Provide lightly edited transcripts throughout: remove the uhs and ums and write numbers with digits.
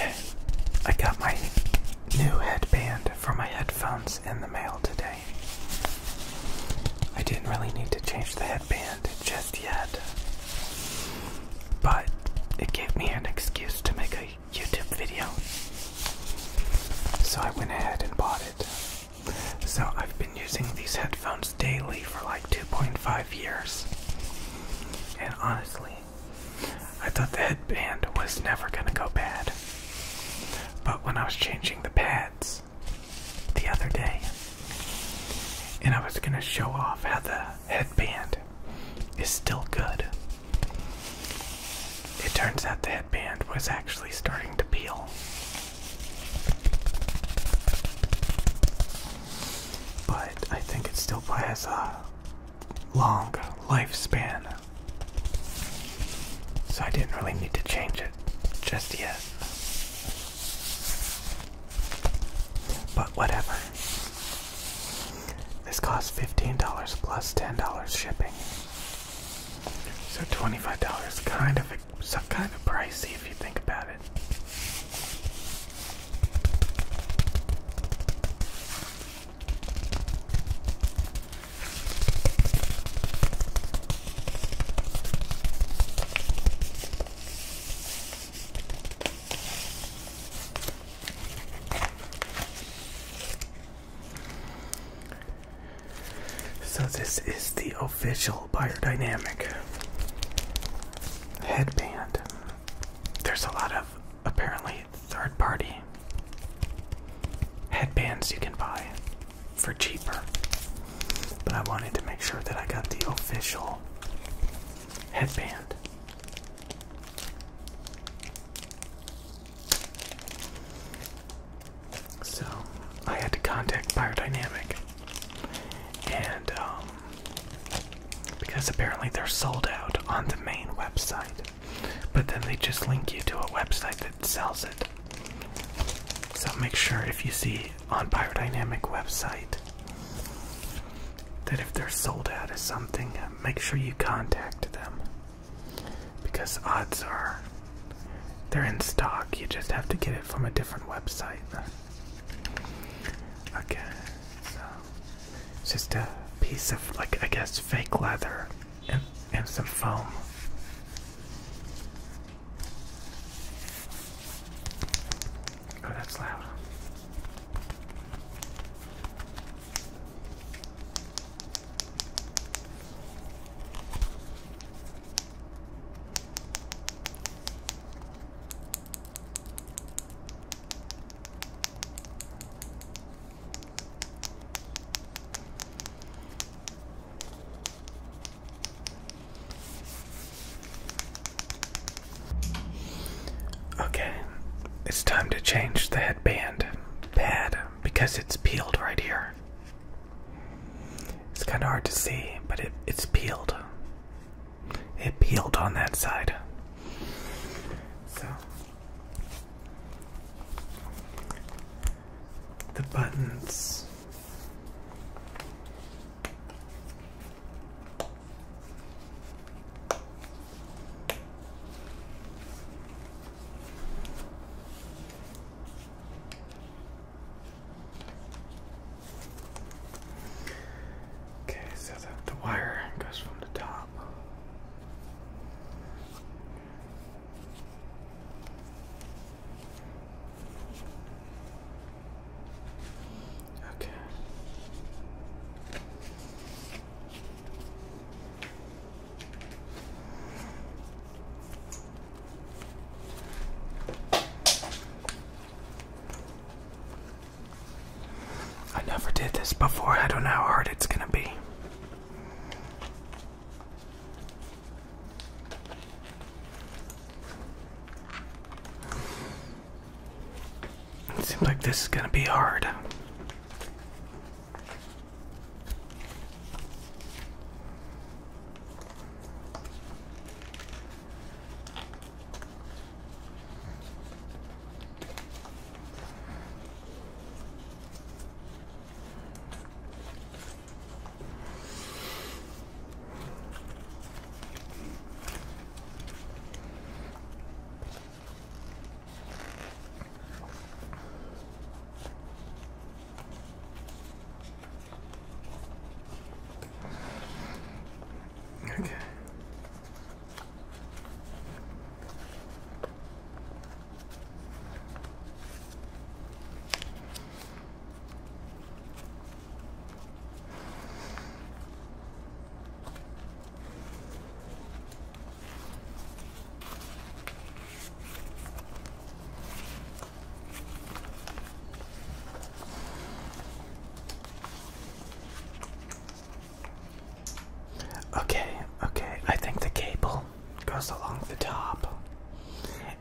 Okay, I got my new headband for my headphones in the mail today. I didn't really need to change the headband just yet, but it gave me an excuse to make a YouTube video, so I went ahead and bought it. So I've been using these headphones daily for like 2.5 years, and honestly, I thought the headband was never gonna go bad. But when I was changing the pads the other day, and I was gonna show off how the headband is still good, it turns out the headband was actually starting to peel. But I think it still has a long lifespan, so I didn't really need to change it just yet. But whatever. This costs $15 plus $10 shipping, so $25. Kind of pricey if you think about it. So this is the official Beyerdynamic headband. There's a lot of apparently third-party headbands you can buy for cheaper, but I wanted to make sure that I got the official headband. So I had to contact Beyerdynamic, and because apparently they're sold out on the main website, but then they just link you to a website that sells it. So make sure if you see on Beyerdynamic website that if they're sold out of something, make sure you contact them, because odds are they're in stock, you just have to get it from a different website. Okay, so it's just a piece of, like, I guess fake leather and some foam. Oh, that's loud. Okay, it's time to change the headband pad because it's peeled right here. It's kind of hard to see, but it's peeled. It peeled on that side. So the buttons. Never did this before. I don't know how hard it's gonna be. It seems like this is gonna be hard.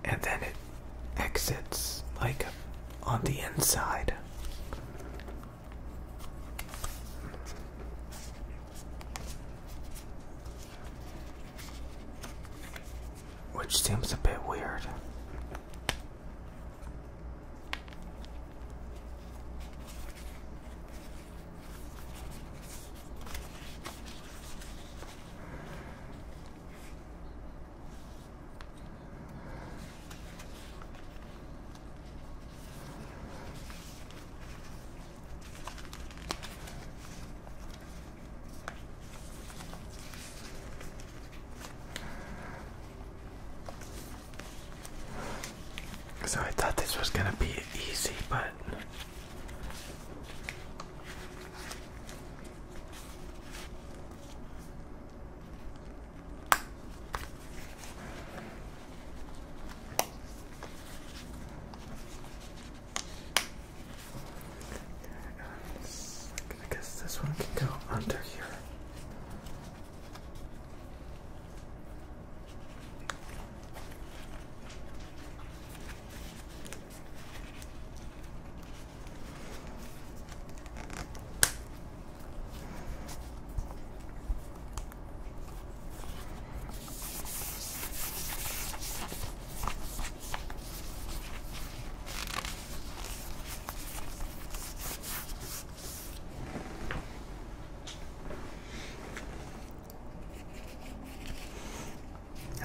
and then it exits like on the inside. Which seems a bit weird. So I thought this was gonna be easy, but I guess this one can go under here.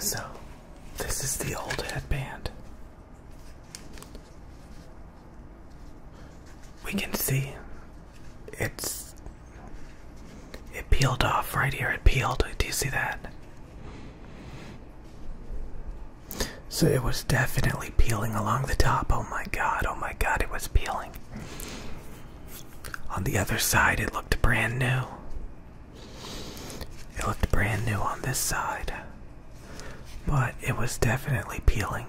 So, this is the old headband. We can see it peeled off right here. It peeled. Do you see that? So it was definitely peeling along the top. Oh my god, it was peeling. On the other side, it looked brand new. It looked brand new on this side. But it was definitely peeling.